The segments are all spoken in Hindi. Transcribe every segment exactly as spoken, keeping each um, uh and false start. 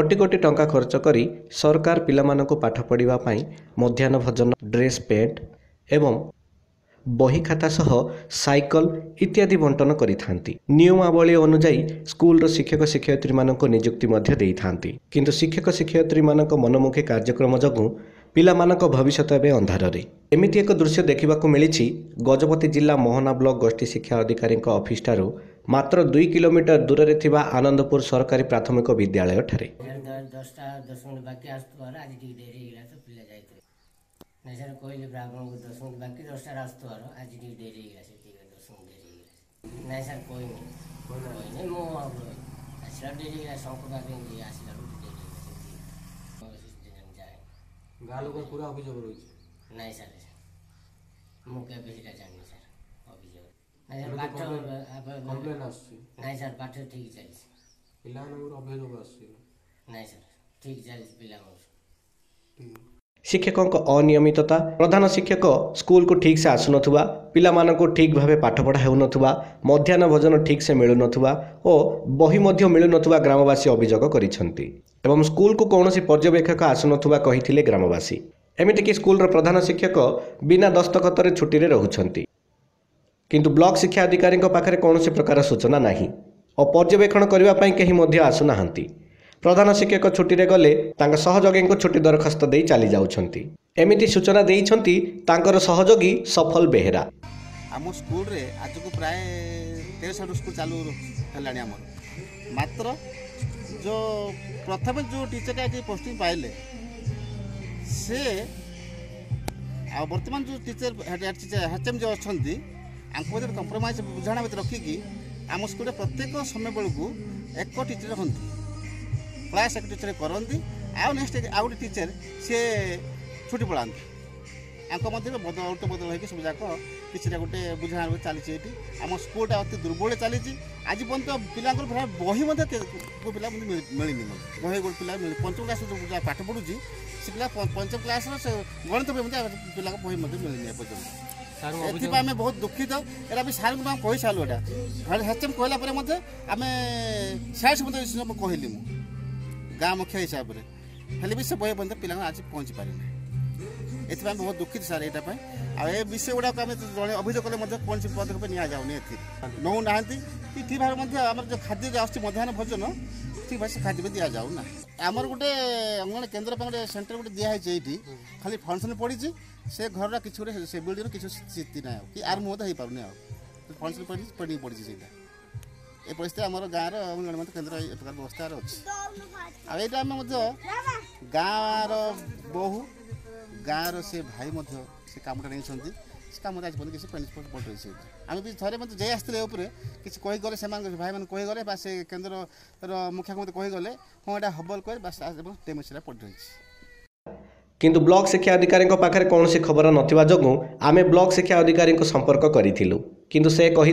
कोटि कोटि टंका खर्च करी सरकार पिलामानंकु पाठ पढ़िवा पाई मध्याह्न भोजन ड्रेस पैंट एवं बही खाता सह साइकल इत्यादि बंटन करिथांती। नियमावली अनुयायी स्कूल शिक्षक शिक्षयित्री मानंकु नियुक्ति मध्य देइथांती, किंतु शिक्षक शिक्षयित्री मानंक मनमुखी कार्यक्रम जगू पिलामानंक भविष्यत एवं अंधारे। एमिति एक दृश्य देखिबाकु मिलिछि गजपति जिला मोहना ब्लॉक गोष्ठी शिक्षा अधिकारींका ऑफिस ठारू मात्र दुई किलोमीटर दूर रे थिबा आनंदपुर सरकारी प्राथमिक विद्यालय ठारे। गालो को पूरा अभिजोग रोज नहीं सर, मुख्य अभिजोग जानी सर अभिजोग नहीं सर, बात अब कंप्लेन आसी नहीं सर, बात ठीक चली पिला नंबर अभिजोग आसी नहीं सर, ठीक चली पिला नंबर। शिक्षकों को अनियमितता, प्रधान शिक्षक स्कूल को ठीक से आसु नथुवा, पिला मानन को ठीक भावे पाठ पढ़ा हेउ नथुवा, मध्याह्न भोजन ठीक से मिलु नथुवा और बही मध्य मिलु नथुवा ग्रामवासी अभियोग करिसंती एवं स्कूल को कौनसी पर्यवेक्षक आसु नथुवा कहिथिले ग्रामवासी। एमिति कि स्कूल रो प्रधान शिक्षक बिना दस्तखत रे छुट्टी रे रहउछंती, किंतु ब्लॉक शिक्षा अधिकारी को पाखरे कौनसी प्रकार सूचना नाही और पर्यवेक्षण करबा पई केही मध्य आसु नाहंती। प्रधान शिक्षक छुट्टी रे गले तांका सहयोगी को छुट्टी दरखास्त दे चली जाउछंती। एमिति सूचना देइछंती तांकर सहयोगी सफल बेहरा। हम स्कूल रे आज को प्राय तेरह सौ स्कूल चालू हलानी, हमर मात्र जो प्रथम जो टीचर का के पोस्टिंग पाइले से आ वर्तमान जो टीचर हेड टीचर एचएम जो अछंती आंको जे कंप्रोमाइज बुझाणा भीतर रखी कि हम स्कूल रे प्रत्येक समय बेल को एक टीचर हंती क्लास एक टीचर करती आउ नेक्स्ट आउ गोटे टीचर सी छुट्टी पड़ा मध्य बदल उल्ट बदल हो सब जाक किसी गोटे बुझा चली। आम स्कूलटा अति दुर्बल चली आज पर्यटन पिला बही पिला मिलनी बही गोटे पिला पंचम क्लास पाठ पढ़ुची से पिला पंचम क्लास गणित पिला बही मिलनी एपर्तंत आम बहुत दुखित। एटा भी सार कही सारू एटा हेचम कहला आम सार सब कहली मुझे गाँव मुखिया हिसाब से हेल्ले भी से बह पर्यटन पिला आज पहुँची पारिना, ये बहुत दुखित सार यहाँ आ विषय गुड़ाक जन अभियोग कले कौन पदक्षेप नि नौ ना कि ठीक भाव जो खाद्य आसूँ मध्याह्न भोजन ठीक भाव से खाद्य भी दि जाऊना। आमर गोटे अंगनवाड़ी केन्द्र गोटे सेंटर गोटे दिखाई ये खाली फंक्शन पड़ी से घर किसी गोटे से बिल्डिंग किसी स्थिति ना कि आर मुहूर्त हो पारना फंक्शन पड़ी पड़ी पड़ी से ये परिस्थिति आम गाँव रंगनवाड़ी मत केन्द्र ये प्रकार व्यवस्था अच्छी। आईटा आम गाँव रोहू गाँव रे भाई से कमटा नहीं कम आज पर्यटन किसी पेनिसपोर्ट पड़ रही है। आम भी थे मतलब जे आसते किसी कही गले से भाई मैंने कहीगले बा से केन्द्र मुखिया मत कहीगले हाँ यहाँ हबल कह टेम से पड़ रही। किंतु ब्लॉक शिक्षा अधिकारी पाखे कौन खबर ना जो आमे ब्लॉक शिक्षा अधिकारी को संपर्क करूँ, किंतु से कही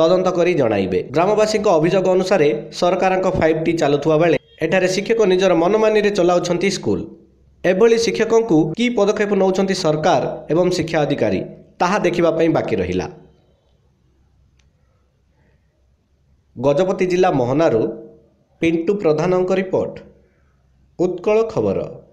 तदंत कर जनइबे। ग्रामवासी अभियोग अनुसार सरकार फाइव टी चलुवा बेले एठारे शिक्षक निजर मनमानी चलाउछंती स्कूल। एभली शिक्षकों को कि पदक्षेप नौछंती सरकार एवं शिक्षा अधिकारी ताहा देखिबा पई बाकी रहिला। गजपति जिला मोहनारू पिंटू प्रधानंक रिपोर्ट उत्कल खबर।